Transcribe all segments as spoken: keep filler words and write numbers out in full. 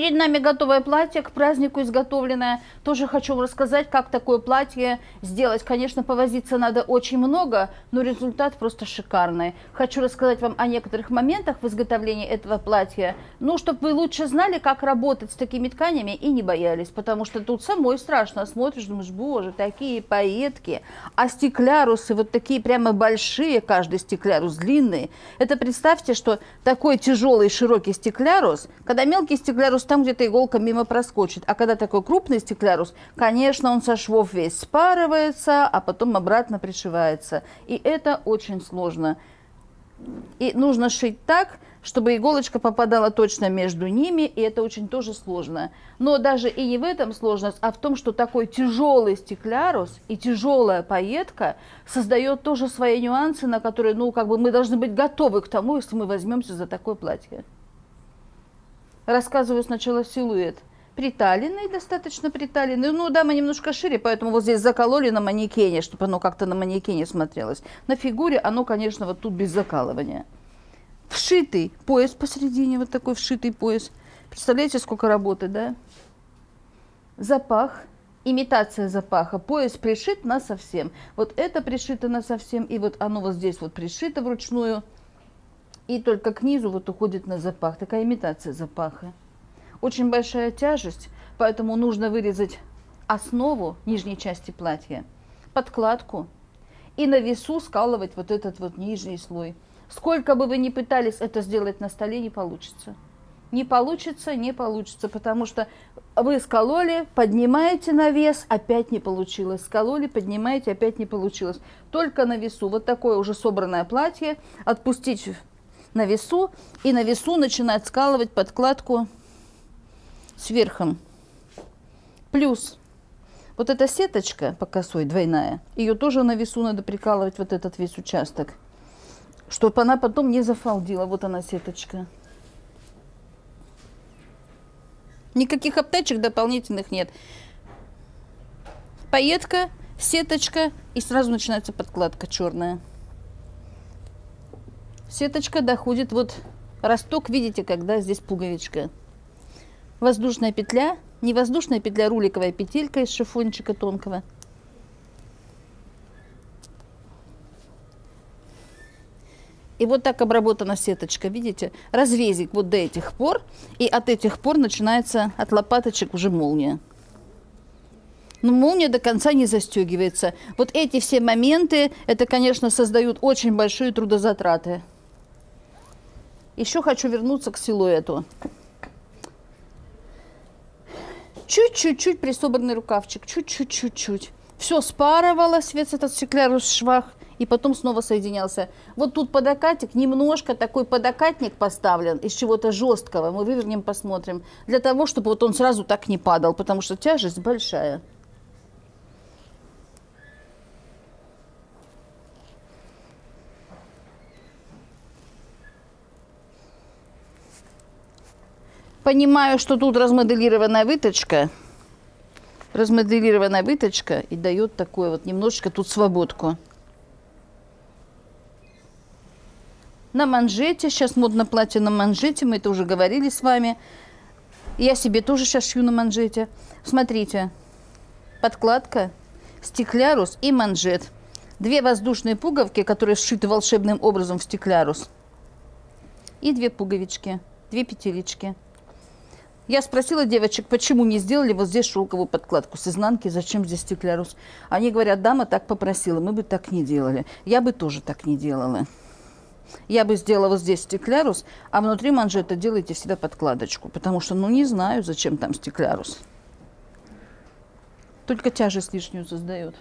перед нами готовое платье, к празднику изготовленное. Тоже хочу вам рассказать, как такое платье сделать. Конечно, повозиться надо очень много, но результат просто шикарный. Хочу рассказать вам о некоторых моментах в изготовлении этого платья, ну, чтобы вы лучше знали, как работать с такими тканями и не боялись, потому что тут самой страшно. Смотришь, думаешь, боже, такие пайетки, а стеклярусы вот такие прямо большие, каждый стеклярус длинный. Это представьте, что такой тяжелый широкий стеклярус, когда мелкий стеклярус, там где-то иголка мимо проскочит, а когда такой крупный стеклярус, конечно, он со швов весь спарывается, а потом обратно пришивается. И это очень сложно. И нужно шить так, чтобы иголочка попадала точно между ними, и это очень тоже сложно. Но даже и не в этом сложность, а в том, что такой тяжелый стеклярус и тяжелая пайетка создает тоже свои нюансы, на которые, ну, как бы мы должны быть готовы к тому, если мы возьмемся за такое платье. Рассказываю сначала силуэт. Приталенный, достаточно приталенный. Ну, дама немножко шире, поэтому вот здесь закололи на манекене, чтобы оно как-то на манекене смотрелось. На фигуре оно, конечно, вот тут без закалывания. Вшитый пояс посередине, вот такой вшитый пояс. Представляете, сколько работы, да? Запах, имитация запаха. Пояс пришит насовсем. Вот это пришито насовсем, и вот оно вот здесь вот пришито вручную. И только к низу вот уходит на запах. Такая имитация запаха. Очень большая тяжесть, поэтому нужно вырезать основу нижней части платья, подкладку, и на весу скалывать вот этот вот нижний слой. Сколько бы вы ни пытались это сделать на столе, не получится. Не получится, не получится, потому что вы скололи, поднимаете на вес, опять не получилось. Скололи, поднимаете, опять не получилось. Только на весу. Вот такое уже собранное платье отпустить на весу, и на весу начинать скалывать подкладку сверху. Плюс вот эта сеточка по косой двойная, ее тоже на весу надо прикалывать, вот этот весь участок, чтобы она потом не зафалдила. Вот она сеточка. Никаких обтачек дополнительных нет. Пайетка, сеточка, и сразу начинается подкладка черная. Сеточка доходит вот росток, видите, когда здесь пуговичка. Воздушная петля, не воздушная петля, руликовая петелька из шифончика тонкого. И вот так обработана сеточка, видите? Развесик вот до этих пор, и от этих пор начинается, от лопаточек уже молния. Но молния до конца не застегивается. Вот эти все моменты, это, конечно, создают очень большие трудозатраты. Еще хочу вернуться к силуэту. Чуть-чуть-чуть присобранный рукавчик, чуть-чуть-чуть-чуть. Все спарывалось, весь этот стеклярус в швах, и потом снова соединялся. Вот тут подокатик, немножко такой подокатник поставлен из чего-то жесткого. Мы вывернем, посмотрим. Для того, чтобы вот он сразу так не падал, потому что тяжесть большая. Понимаю, что тут размоделированная выточка, размоделированная выточка и дает такое вот немножечко тут свободку. На манжете, сейчас модно платье на манжете, мы это уже говорили с вами. Я себе тоже сейчас шью на манжете. Смотрите, подкладка, стеклярус и манжет. Две воздушные пуговки, которые сшиты волшебным образом в стеклярус. И две пуговички, две петелечки. Я спросила девочек, почему не сделали вот здесь шелковую подкладку с изнанки, зачем здесь стеклярус. Они говорят, дама так попросила, мы бы так не делали. Я бы тоже так не делала. Я бы сделала вот здесь стеклярус, а внутри манжета делайте всегда подкладочку, потому что, ну, не знаю, зачем там стеклярус. Только тяжесть лишнюю создает.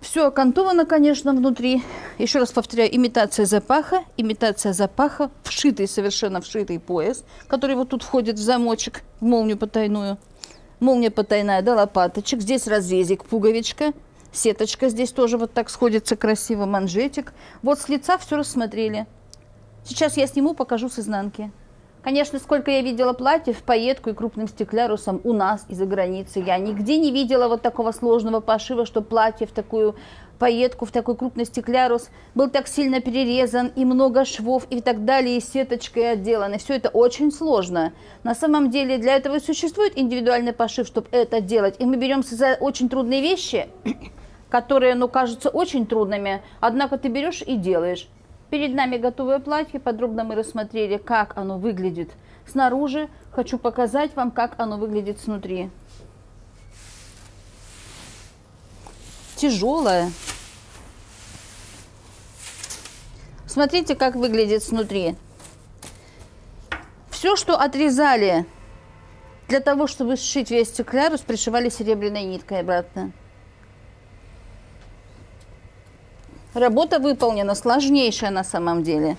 Все окантовано, конечно, внутри. Еще раз повторяю, имитация запаха, имитация запаха, вшитый, совершенно вшитый пояс, который вот тут входит в замочек, в молнию потайную. Молния потайная до лопаточек. Здесь разрезик, пуговичка, сеточка здесь тоже вот так сходится красиво, манжетик. Вот с лица все рассмотрели. Сейчас я сниму, покажу с изнанки. Конечно, сколько я видела платьев в пайетку и крупным стеклярусом у нас и за границей, я нигде не видела вот такого сложного пошива, что платье в такую пайетку в такой крупный стеклярус был так сильно перерезан, и много швов, и так далее, и сеточкой отделаны. Все это очень сложно. На самом деле для этого и существует индивидуальный пошив, чтобы это делать. И мы беремся за очень трудные вещи, которые, ну, кажутся очень трудными, однако ты берешь и делаешь. Перед нами готовое платье, подробно мы рассмотрели, как оно выглядит снаружи. Хочу показать вам, как оно выглядит снутри. Тяжелое. Смотрите, как выглядит снутри. Все, что отрезали для того, чтобы сшить весь стеклярус, пришивали серебряной ниткой обратно. Работа выполнена, сложнейшая на самом деле.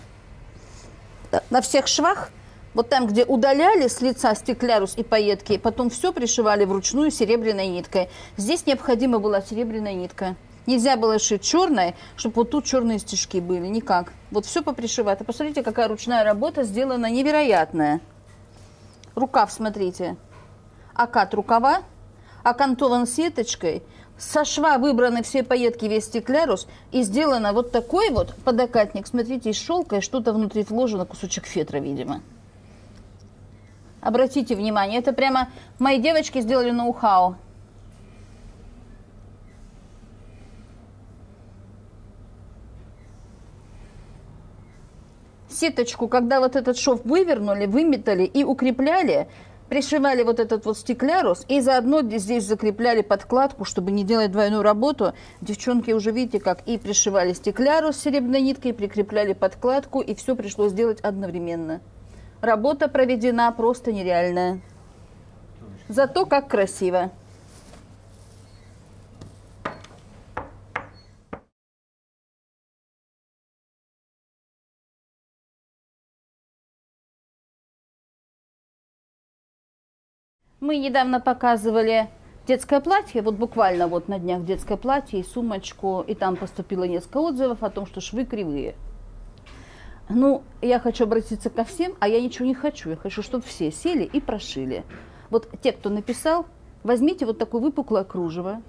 На всех швах, вот там, где удаляли с лица стеклярус и пайетки, потом все пришивали вручную серебряной ниткой. Здесь необходима была серебряная нитка. Нельзя было шить черной, чтобы вот тут черные стежки были, никак. Вот все попришивато. Посмотрите, какая ручная работа сделана, невероятная. Рукав, смотрите. Окат рукава, окантован сеточкой. Со шва выбраны все пайетки, весь стеклярус, и сделано вот такой вот подокатник, смотрите, из шелка, и что-то внутри вложено, кусочек фетра, видимо. Обратите внимание, это прямо мои девочки сделали ноу-хау. Сеточку, когда вот этот шов вывернули, выметали и укрепляли, пришивали вот этот вот стеклярус и заодно здесь закрепляли подкладку, чтобы не делать двойную работу. Девчонки уже видите как и пришивали стеклярус серебряной ниткой, и прикрепляли подкладку, и все пришлось делать одновременно. Работа проведена просто нереальная. Зато как красиво. Мы недавно показывали детское платье, вот буквально вот на днях детское платье и сумочку, и там поступило несколько отзывов о том, что швы кривые. Ну, я хочу обратиться ко всем, а я ничего не хочу, я хочу, чтобы все сели и прошили. Вот те, кто написал, возьмите вот такое выпуклое кружево,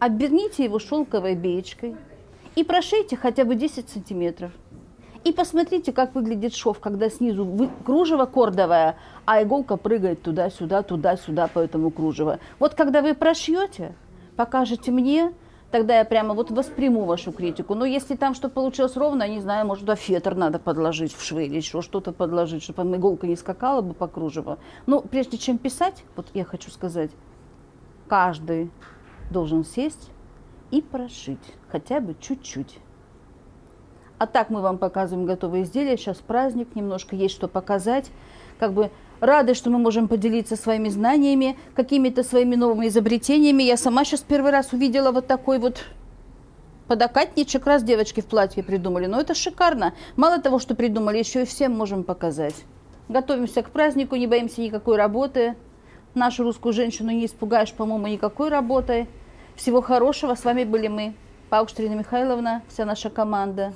оберните его шелковой беечкой и прошейте хотя бы десять сантиметров. И посмотрите, как выглядит шов, когда снизу вы... кружево кордовое, а иголка прыгает туда-сюда, туда-сюда по этому кружеву. Вот когда вы прошьете, покажете мне, тогда я прямо вот восприму вашу критику. Но если там что получилось ровно, я не знаю, может, да, фетр надо подложить в швы или еще что-то подложить, чтобы там иголка не скакала бы по кружеву. Но прежде чем писать, вот я хочу сказать, каждый должен сесть и прошить хотя бы чуть-чуть. А так мы вам показываем готовые изделия. Сейчас праздник, немножко есть что показать. Как бы рады, что мы можем поделиться своими знаниями, какими-то своими новыми изобретениями. Я сама сейчас первый раз увидела вот такой вот подокатничек. Раз девочки в платье придумали. Но это шикарно. Мало того, что придумали, еще и всем можем показать. Готовимся к празднику, не боимся никакой работы. Нашу русскую женщину не испугаешь, по-моему, никакой работой. Всего хорошего. С вами были мы, Паукште Ирина Михайловна, вся наша команда.